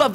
Love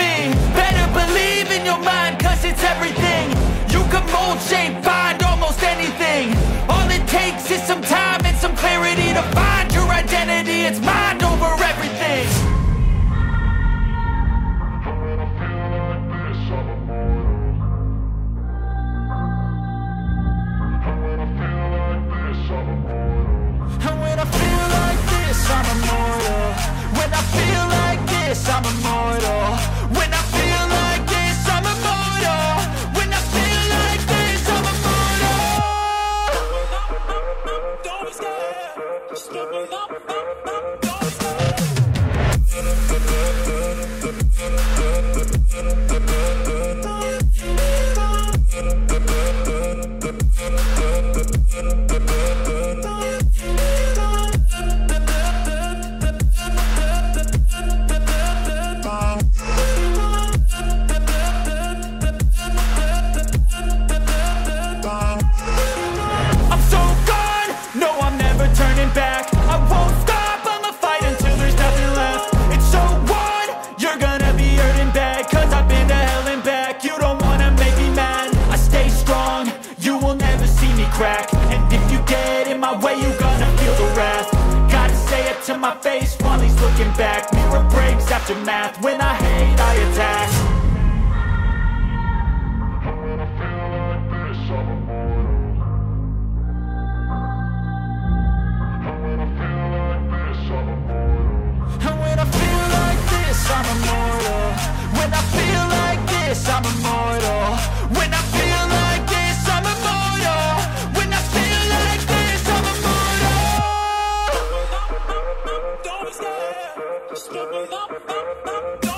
me. Better believe in your mind, cause it's everything. You can mold, shape, find almost anything. All it takes is some time and some clarity to find your identity. It's mind over everything. And when I feel like this, I'm immortal. When I feel like this, I'm immortal. When I feel like this, I'm immortal. When I feel like this, I'm immortal. Don't be scared. Just give it up. Don't be back, mirror breaks after math. When I hate, I attack. And when I feel like this, I'm immortal. And when I feel like this, I'm immortal. And when I feel like this, I'm immortal. When I feel like this, I'm immortal. When I feel like this, I'm immortal. When I feel like this, I'm immortal. Don't be scared. Just give it up.